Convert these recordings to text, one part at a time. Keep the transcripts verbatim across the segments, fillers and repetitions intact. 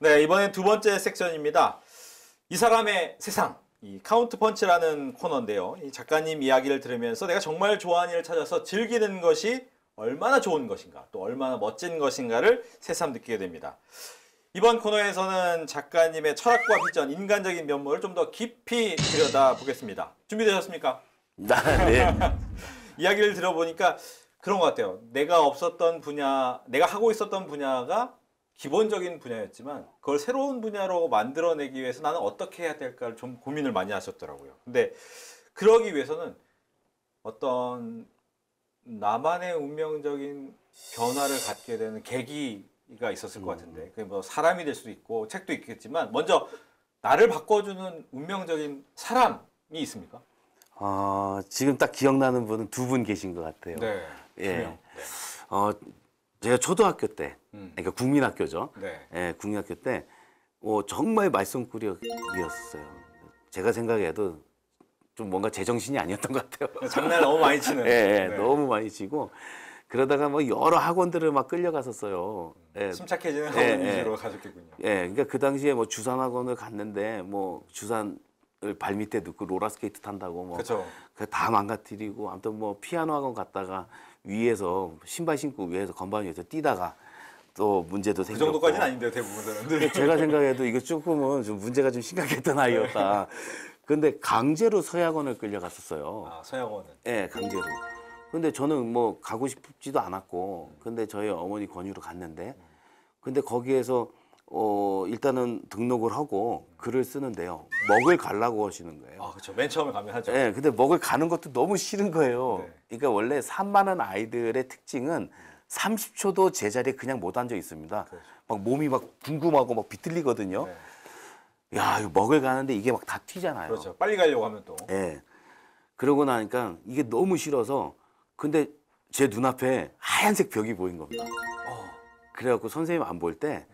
네, 이번엔 두 번째 섹션입니다. 이 사람의 세상, 이 카운트 펀치라는 코너인데요. 이 작가님 이야기를 들으면서 내가 정말 좋아하는 일을 찾아서 즐기는 것이 얼마나 좋은 것인가, 또 얼마나 멋진 것인가를 새삼 느끼게 됩니다. 이번 코너에서는 작가님의 철학과 비전, 인간적인 면모를 좀 더 깊이 들여다보겠습니다. 준비되셨습니까? 네. 이야기를 들어보니까 그런 것 같아요. 내가 없었던 분야, 내가 하고 있었던 분야가 기본적인 분야였지만 그걸 새로운 분야로 만들어내기 위해서 나는 어떻게 해야 될까를 좀 고민을 많이 하셨더라고요. 근데 그러기 위해서는 어떤 나만의 운명적인 변화를 갖게 되는 계기가 있었을 것 같은데, 그게 뭐 사람이 될 수도 있고 책도 있겠지만 먼저 나를 바꿔주는 운명적인 사람이 있습니까? 어, 지금 딱 기억나는 분은 두 분 계신 것 같아요. 네, 예. 네. 어, 제가 초등학교 때, 음. 그러니까 국민학교죠. 네. 예, 국민학교 때 어, 정말 말썽꾸러기였어요. 제가 생각해도 좀 뭔가 제정신이 아니었던 것 같아요. 장난을 너무 많이 치는. 예, 네. 너무 많이 치고 그러다가 뭐 여러 학원들을 막 끌려갔었어요. 예. 침착해지는 학원 위주로 예, 가셨겠군요. 예, 그러니까 그 당시에 뭐 주산 학원을 갔는데 뭐 주산 발 밑에 넣고 롤러스케이트 탄다고 뭐 다 망가뜨리고, 아무튼 뭐 피아노 학원 갔다가 위에서 신발 신고 위에서 건반 위에서 뛰다가 또 문제도 생겼고. 그 정도까지는 아닌데요, 대부분 사람들. 제가 생각해도 이거 조금은 좀 문제가 좀 심각했던 아이였다. 근데 강제로 서양원을 끌려갔었어요. 아, 서양원은? 네, 강제로. 근데 저는 뭐 가고 싶지도 않았고, 근데 저희 어머니 권유로 갔는데, 근데 거기에서 어, 일단은 등록을 하고 글을 쓰는데요. 먹을 가려고 하시는 거예요. 아, 그렇죠. 맨 처음에 가면 하죠. 네, 근데 먹을 가는 것도 너무 싫은 거예요. 네. 그러니까 원래 산 많은 아이들의 특징은 삼십 초도 제자리에 그냥 못 앉아 있습니다. 그렇죠. 막 몸이 막 궁금하고 막 비틀리거든요. 네. 야, 이거 먹을 가는데 이게 막 다 튀잖아요. 그렇죠. 빨리 가려고 하면 또. 네. 그러고 나니까 이게 너무 싫어서, 근데 제 눈앞에 하얀색 벽이 보인 겁니다. 어. 그래갖고 선생님 안 볼 때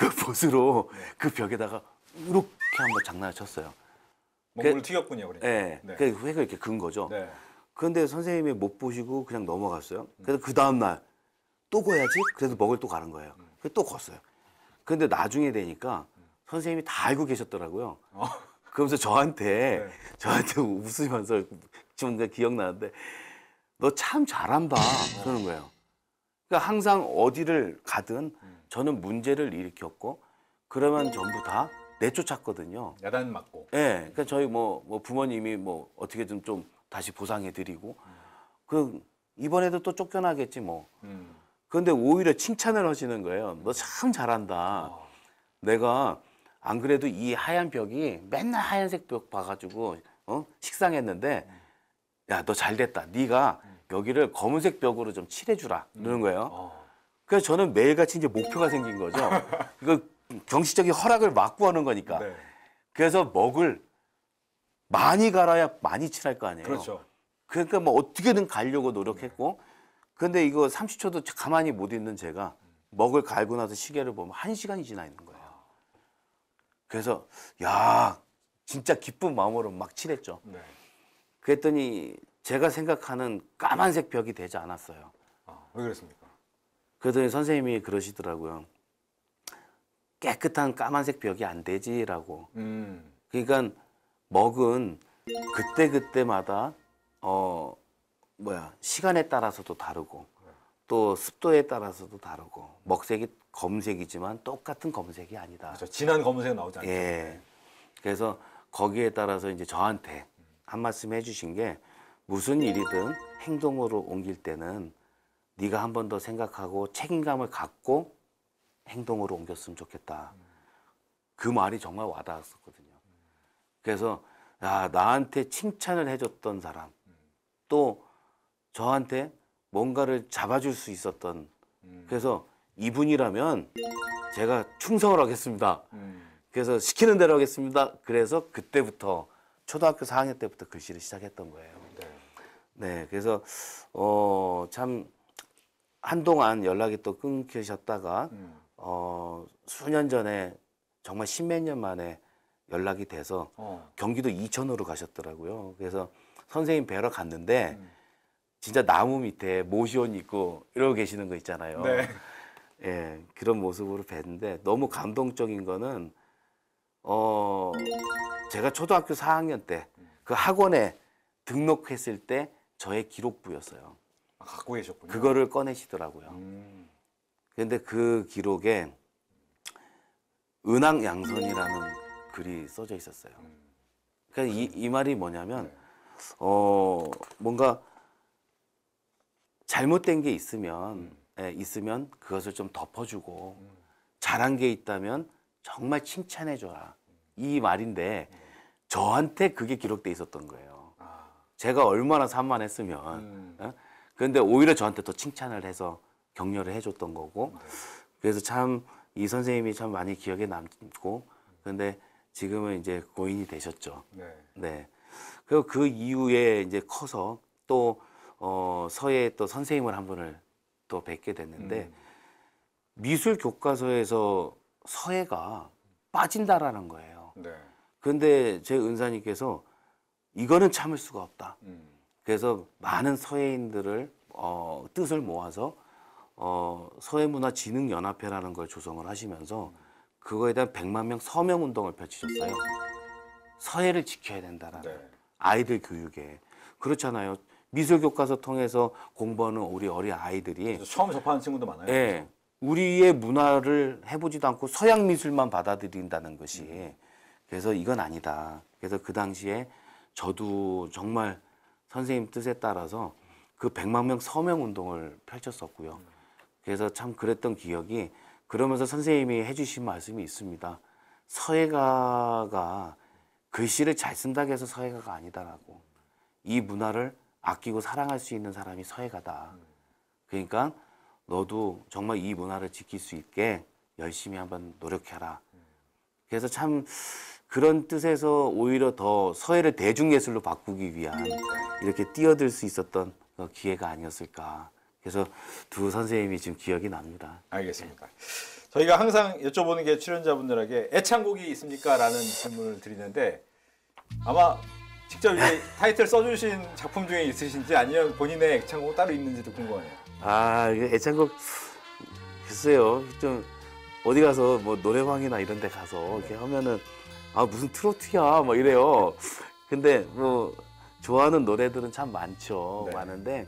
그 봇으로 그 벽에다가 이렇게 한번 장난을 쳤어요. 몸을 튀겼군요, 그러니까. 네, 네. 그래서 획을 이렇게 긋은 거죠. 네. 그런데 선생님이 못 보시고 그냥 넘어갔어요. 그래서 그 다음 날 또 거야지. 그래서 먹을 또 가는 거예요. 그래서 또 걷어요. 그런데 나중에 되니까 선생님이 다 알고 계셨더라고요. 어? 그러면서 저한테 네. 저한테 웃으면서 좀 기억나는데, 너 참 잘한다 그러는 거예요. 그러니까 항상 어디를 가든 저는 문제를 일으켰고, 그러면 전부 다 내쫓았거든요. 야단 맞고. 예. 네, 그러니까 저희 뭐, 뭐 부모님이 뭐 어떻게 좀, 좀 다시 보상해드리고, 음. 그 이번에도 또 쫓겨나겠지 뭐. 음. 그런데 오히려 칭찬을 하시는 거예요. 너 참 잘한다. 어. 내가 안 그래도 이 하얀 벽이 맨날 하얀색 벽 봐가지고 어? 식상했는데, 야, 너 잘됐다. 네가 여기를 검은색 벽으로 좀 칠해주라. 그러는 거예요. 어. 그래서 저는 매일같이 이제 목표가 생긴 거죠. 이거 정신적인 허락을 막고 하는 거니까. 네. 그래서 먹을 많이 갈아야 많이 칠할 거 아니에요. 그렇죠. 그러니까 뭐 어떻게든 가려고 노력했고, 근데 이거 삼십 초도 가만히 못 있는 제가 먹을 갈고 나서 시계를 보면 한 시간이 지나 있는 거예요. 그래서 야, 진짜 기쁜 마음으로 막 칠했죠. 네. 그랬더니 제가 생각하는 까만색 벽이 되지 않았어요. 아, 왜 그랬습니까? 그러더니 선생님이 그러시더라고요. 깨끗한 까만색 벽이 안 되지라고. 음. 그러니까 먹은 그때그때마다 어 뭐야 시간에 따라서도 다르고, 또 습도에 따라서도 다르고, 먹색이 검색이지만 똑같은 검색이 아니다. 그렇죠. 진한 검색은 나오지 않죠. 예. 그래서 거기에 따라서 이제 저한테 한 말씀 해주신 게, 무슨 일이든 행동으로 옮길 때는 네가 한 번 더 생각하고 책임감을 갖고 행동으로 옮겼으면 좋겠다. 그 말이 정말 와닿았었거든요. 그래서 야, 나한테 칭찬을 해줬던 사람, 또 저한테 뭔가를 잡아줄 수 있었던, 그래서 이분이라면 제가 충성을 하겠습니다. 그래서 시키는 대로 하겠습니다. 그래서 그때부터 초등학교 사 학년 때부터 글씨를 시작했던 거예요. 네, 그래서 어, 참 한동안 연락이 또 끊기셨다가 음. 어, 수년 전에 정말 십몇 년 만에 연락이 돼서 어. 경기도 이천으로 가셨더라고요. 그래서 선생님 뵈러 갔는데 음. 진짜 나무 밑에 모시원 입고 이러고 계시는 거 있잖아요. 네. 예, 그런 모습으로 뵀는데 너무 감동적인 거는 어 제가 초등학교 사 학년 때 그 학원에 등록했을 때 저의 기록부였어요. 아, 갖고 계셨군요. 그거를 꺼내시더라고요. 음. 근데 그 기록에 은항양선이라는 글이 써져 있었어요. 그러니까 이, 이 말이 뭐냐면 어 뭔가 잘못된 게 있으면 예, 있으면 그것을 좀 덮어주고 잘한 게 있다면 정말 칭찬해줘라 이 말인데 저한테 그게 기록돼 있었던 거예요. 제가 얼마나 산만했으면 예? 근데 오히려 저한테 더 칭찬을 해서 격려를 해줬던 거고 그래서 참 이 선생님이 참 많이 기억에 남고 근데 지금은 이제 고인이 되셨죠. 네. 네. 그리고 그 이후에 이제 커서 또 어, 서예 또 선생님을 한 분을 또 뵙게 됐는데 음. 미술 교과서에서 서예가 빠진다라는 거예요. 네. 근데 제 은사님께서 이거는 참을 수가 없다. 음. 그래서 많은 서예인들을 어, 뜻을 모아서 어, 서예문화진흥연합회라는 걸 조성을 하시면서 그거에 대한 백만 명 서명운동을 펼치셨어요. 서예를 지켜야 된다라는 네. 아이들 교육에. 그렇잖아요. 미술교과서 통해서 공부하는 우리 어린 아이들이 처음 접하는 친구도 많아요. 네, 그래서. 우리의 문화를 해보지도 않고 서양 미술만 받아들인다는 것이 음. 그래서 이건 아니다. 그래서 그 당시에 저도 정말 선생님 뜻에 따라서 그 백만 명 서명운동을 펼쳤었고요. 음. 그래서 참 그랬던 기억이 그러면서 선생님이 해주신 말씀이 있습니다. 서예가가 글씨를 잘 쓴다고 해서 서예가가 아니다라고. 이 문화를 아끼고 사랑할 수 있는 사람이 서예가다. 그러니까 너도 정말 이 문화를 지킬 수 있게 열심히 한번 노력해라. 그래서 참 그런 뜻에서 오히려 더 서예를 대중예술로 바꾸기 위한 이렇게 뛰어들 수 있었던 기회가 아니었을까. 그래서 두 선생님이 지금 기억이 납니다. 알겠습니다. 네. 저희가 항상 여쭤보는 게 출연자분들에게 애창곡이 있습니까? 라는 질문을 드리는데 아마 직접 이제 타이틀 써주신 작품 중에 있으신지 아니면 본인의 애창곡 따로 있는지도 궁금하네요. 아, 애창곡 글쎄요. 좀 어디 가서 뭐 노래방이나 이런 데 가서 이렇게 하면은 아, 무슨 트로트야 막 이래요. 근데 뭐 좋아하는 노래들은 참 많죠. 네. 많은데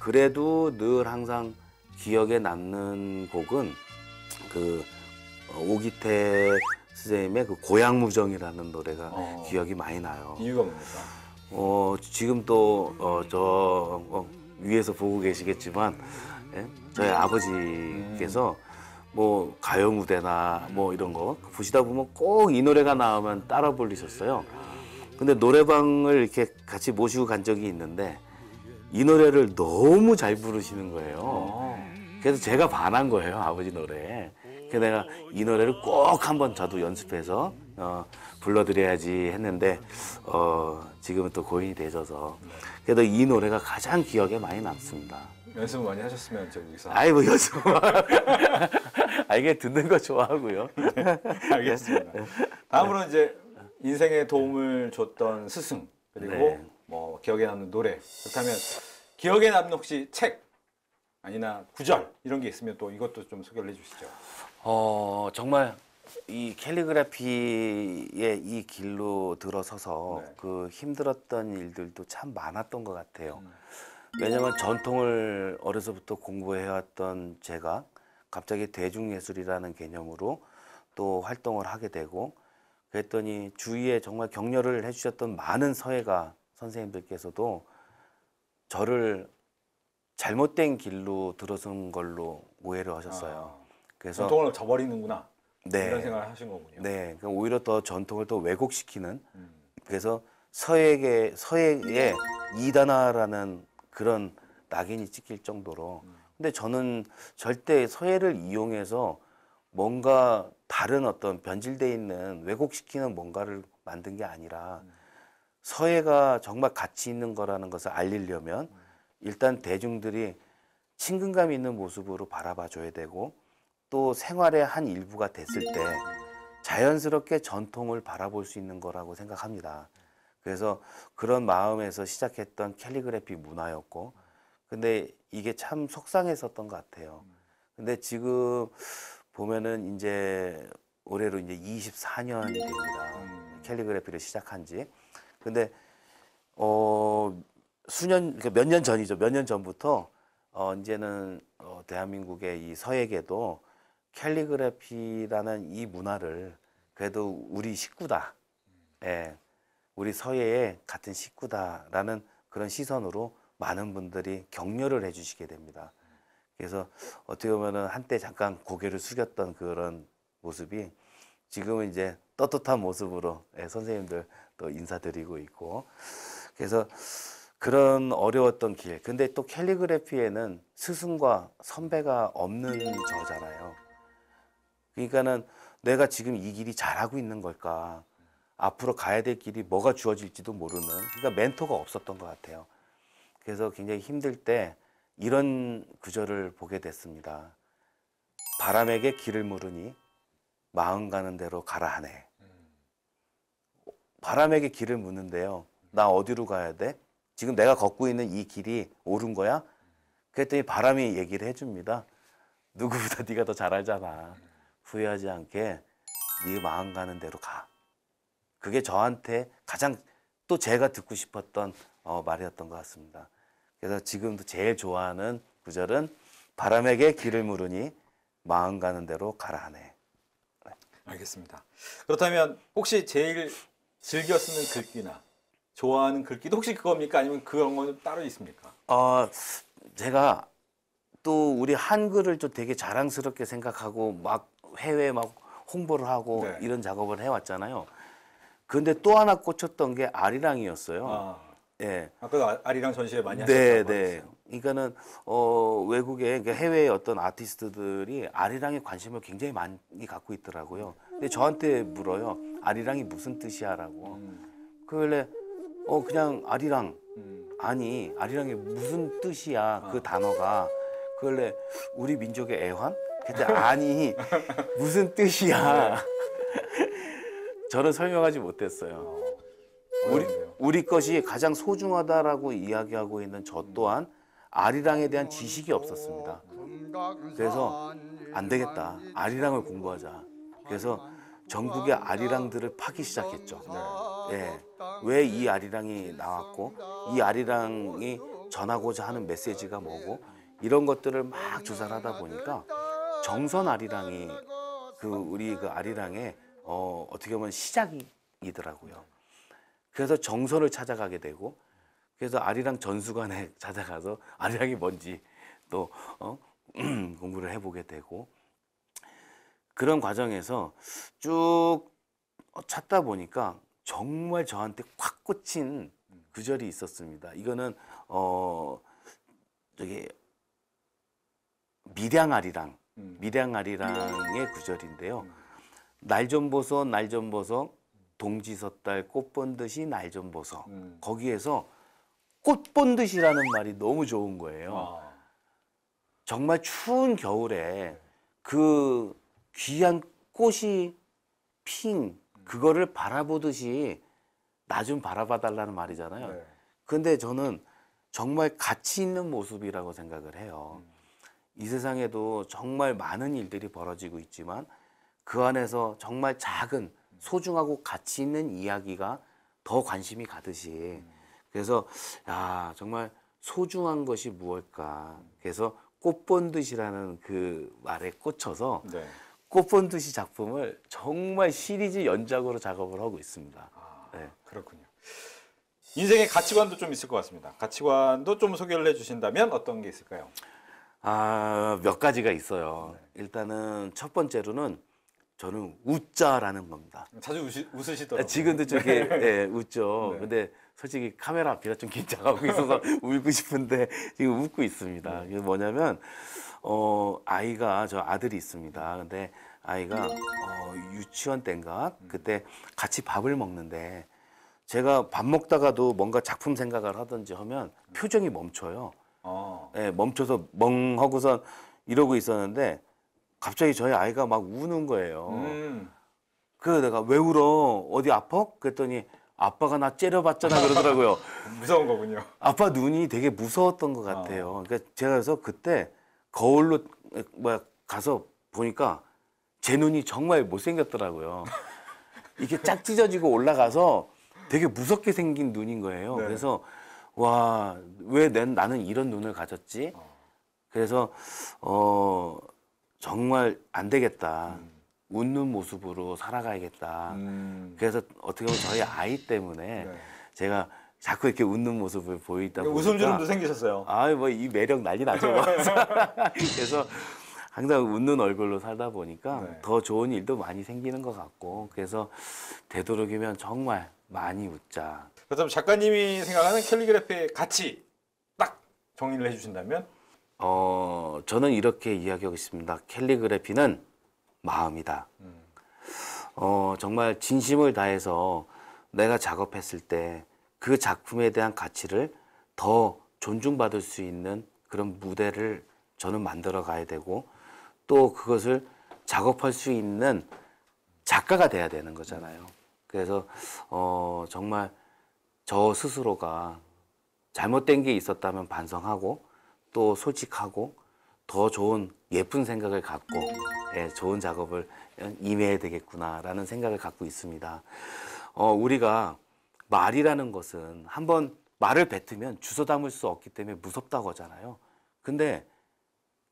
그래도 늘 항상 기억에 남는 곡은 그 오기태 선생님의 그 고향무정이라는 노래가 어, 기억이 많이 나요. 이유가 뭡니까? 어, 지금 또 어, 저 어, 위에서 보고 계시겠지만 예? 저희 아버지께서 뭐 가요 무대나 뭐 이런 거 보시다 보면 꼭 이 노래가 나오면 따라 불리셨어요. 근데 노래방을 이렇게 같이 모시고 간 적이 있는데 이 노래를 너무 잘 부르시는 거예요. 그래서 제가 반한 거예요, 아버지 노래에. 그래서 내가 이 노래를 꼭 한번 저도 연습해서 어, 불러드려야지 했는데 어, 지금은 또 고인이 되셔서 그래도 이 노래가 가장 기억에 많이 남습니다. 연습 많이 하셨으면 저기서. 아이 뭐 연습. 아 이게 듣는 거 좋아하고요. 네, 알겠습니다. 다음으로 이제 인생에 도움을 줬던 스승 그리고. 네. 뭐 기억에 남는 노래 그렇다면 기억에 남는 혹시 책 아니나 구절 이런 게 있으면 또 이것도 좀 소개를 해주시죠. 어 정말 이 캘리그라피의 이 길로 들어서서 네. 그 힘들었던 일들도 참 많았던 것 같아요. 음. 왜냐하면 전통을 어려서부터 공부해왔던 제가 갑자기 대중예술이라는 개념으로 또 활동을 하게 되고 그랬더니 주위에 정말 격려를 해주셨던 많은 서예가 선생님들께서도 저를 잘못된 길로 들어선 걸로 오해를 하셨어요. 아, 그래서 전통을 저버리는구나. 네, 이런 생각을 하신 거군요. 네, 그러니까 오히려 더 전통을 더 왜곡시키는. 음. 그래서 서예계 서예의 이단화라는 그런 낙인이 찍힐 정도로. 음. 근데 저는 절대 서예를 이용해서 뭔가 다른 어떤 변질돼 있는 왜곡시키는 뭔가를 만든 게 아니라. 음. 서예가 정말 가치 있는 거라는 것을 알리려면 일단 대중들이 친근감 있는 모습으로 바라봐 줘야 되고 또 생활의 한 일부가 됐을 때 자연스럽게 전통을 바라볼 수 있는 거라고 생각합니다. 그래서 그런 마음에서 시작했던 캘리그래피 문화였고 근데 이게 참 속상했었던 것 같아요. 근데 지금 보면은 이제 올해로 이제 이십사 년이 됩니다. 음. 캘리그래피를 시작한 지. 근데 어 수년 그러니까 몇 년 전이죠. 몇 년 전부터 어 이제는 어 대한민국의 이 서예계도 캘리그래피라는 이 문화를 그래도 우리 식구다. 예. 우리 서예의 같은 식구다라는 그런 시선으로 많은 분들이 격려를 해 주시게 됩니다. 그래서 어떻게 보면은 한때 잠깐 고개를 숙였던 그런 모습이 지금은 이제 떳떳한 모습으로 예, 선생님들 또 인사드리고 있고, 그래서 그런 어려웠던 길, 근데 또 캘리그래피에는 스승과 선배가 없는 저잖아요. 그러니까는 내가 지금 이 길이 잘하고 있는 걸까, 앞으로 가야 될 길이 뭐가 주어질지도 모르는, 그러니까 멘토가 없었던 것 같아요. 그래서 굉장히 힘들 때 이런 구절을 보게 됐습니다. 바람에게 길을 물으니 마음 가는 대로 가라 하네. 바람에게 길을 묻는데요. 나 어디로 가야 돼? 지금 내가 걷고 있는 이 길이 옳은 거야? 그랬더니 바람이 얘기를 해줍니다. 누구보다 네가 더 잘 알잖아. 후회하지 않게 네 마음 가는 대로 가. 그게 저한테 가장 또 제가 듣고 싶었던 어, 말이었던 것 같습니다. 그래서 지금도 제일 좋아하는 구절은 바람에게 길을 물으니 마음 가는 대로 가라 하네. 네. 알겠습니다. 그렇다면 혹시 제일 즐겨 쓰는 글귀나 좋아하는 글귀도 혹시 그겁니까? 아니면 그런 건 따로 있습니까? 어, 제가 또 우리 한글을 좀 되게 자랑스럽게 생각하고 막 해외에 막 홍보를 하고 네. 이런 작업을 해왔잖아요. 근데 또 하나 꽂혔던 게 아리랑이었어요. 아, 예. 아까 아리랑 전시회 많이 하셨다고 네네. 그러니까는 어, 외국의 그러니까 해외의 어떤 아티스트들이 아리랑에 관심을 굉장히 많이 갖고 있더라고요. 근데 저한테 물어요. 아리랑이 무슨 뜻이야라고. 음. 그래 어 그냥 아리랑 음. 아니 아리랑이 무슨 뜻이야 아. 그 단어가. 그래 우리 민족의 애환? 그때 아니 무슨 뜻이야. 저는 설명하지 못했어요. 우리, 우리 것이 가장 소중하다라고 이야기하고 있는 저 또한 아리랑에 대한 지식이 없었습니다. 그래서 안 되겠다. 아리랑을 공부하자. 그래서 전국의 아리랑들을 파기 시작했죠. 네. 왜 이 아리랑이 나왔고 이 아리랑이 전하고자 하는 메시지가 뭐고 이런 것들을 막 조사를 하다 보니까 정선 아리랑이 그 우리 그 아리랑에 어, 어떻게 보면 시작이더라고요. 그래서 정선을 찾아가게 되고, 그래서 아리랑 전수관에 찾아가서 아리랑이 뭔지 또 어, 공부를 해보게 되고, 그런 과정에서 쭉 찾다 보니까 정말 저한테 확 꽂힌 구절이 있었습니다. 이거는 어, 저기 밀양아리랑, 밀양아리랑의 구절인데요. 날 좀 보소 날 좀 보소 동지섣달 꽃 본 듯이 날 좀 보소. 음. 거기에서 꽃 본 듯이라는 말이 너무 좋은 거예요. 와. 정말 추운 겨울에 그 귀한 꽃이 핀 그거를 바라보듯이 나 좀 바라봐 달라는 말이잖아요. 네. 근데 저는 정말 가치 있는 모습이라고 생각을 해요. 음. 이 세상에도 정말 많은 일들이 벌어지고 있지만 그 안에서 정말 작은 소중하고 가치 있는 이야기가 더 관심이 가듯이, 그래서 야 정말 소중한 것이 무엇일까, 그래서 꽃 본 듯이라는 그 말에 꽂혀서 네. 꽃 본 듯이 작품을 정말 시리즈 연작으로 작업을 하고 있습니다. 아, 네. 그렇군요. 인생의 가치관도 좀 있을 것 같습니다. 가치관도 좀 소개를 해주신다면 어떤 게 있을까요? 아, 몇 가지가 있어요. 네. 일단은 첫 번째로는 저는 웃자라는 겁니다. 자주 우시, 웃으시더라고요. 지금도 저게 예, 웃죠. 네. 근데 솔직히 카메라 앞이라 좀 긴장하고 있어서 울고 싶은데 지금 웃고 있습니다. 네. 뭐냐면 어, 아이가 저 아들이 있습니다. 근데 아이가 어, 유치원 때인가 그때 같이 밥을 먹는데 제가 밥 먹다가도 뭔가 작품 생각을 하든지 하면 표정이 멈춰요. 아. 예, 멈춰서 멍 하고선 이러고 있었는데 갑자기 저희 아이가 막 우는 거예요. 음. 그래서 내가 왜 울어? 어디 아파? 그랬더니 아빠가 나 째려봤잖아 그러더라고요. 무서운 거군요. 아빠 눈이 되게 무서웠던 것 같아요. 아. 그러니까 제가 그래서 그때 거울로 뭐야 가서 보니까 제 눈이 정말 못생겼더라고요. 이게 짝 찢어지고 올라가서 되게 무섭게 생긴 눈인 거예요. 네. 그래서 와, 왜 난, 나는 이런 눈을 가졌지? 그래서 어 정말 안 되겠다. 음. 웃는 모습으로 살아가야겠다. 음. 그래서 어떻게 보면 저희 아이 때문에 네. 제가 자꾸 이렇게 웃는 모습을 보이다 보니까 웃음주름도 생기셨어요. 아, 뭐 이 매력 난리 나죠. 그래서 항상 웃는 얼굴로 살다 보니까 네. 더 좋은 일도 많이 생기는 것 같고, 그래서 되도록이면 정말 많이 웃자. 그렇다면 작가님이 생각하는 캘리그래피의 가치 딱 정의를 해주신다면? 어, 저는 이렇게 이야기하고 있습니다. 캘리그래피는 마음이다. 음. 어, 정말 진심을 다해서 내가 작업했을 때 그 작품에 대한 가치를 더 존중받을 수 있는 그런 무대를 저는 만들어 가야 되고, 또 그것을 작업할 수 있는 작가가 돼야 되는 거잖아요. 그래서 어, 정말 저 스스로가 잘못된 게 있었다면 반성하고, 또 솔직하고, 더 좋은 예쁜 생각을 갖고 예, 좋은 작업을 임해야 되겠구나라는 생각을 갖고 있습니다. 어, 우리가 말이라는 것은 한번 말을 뱉으면 주워 담을 수 없기 때문에 무섭다고 하잖아요. 근데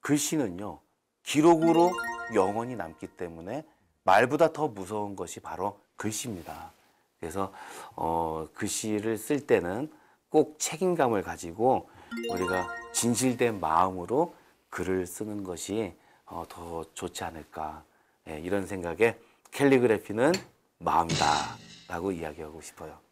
글씨는요, 기록으로 영원히 남기 때문에 말보다 더 무서운 것이 바로 글씨입니다. 그래서 어, 글씨를 쓸 때는 꼭 책임감을 가지고 우리가 진실된 마음으로 글을 쓰는 것이 어, 더 좋지 않을까, 예, 이런 생각에 캘리그래피는 마음이다 라고 이야기하고 싶어요.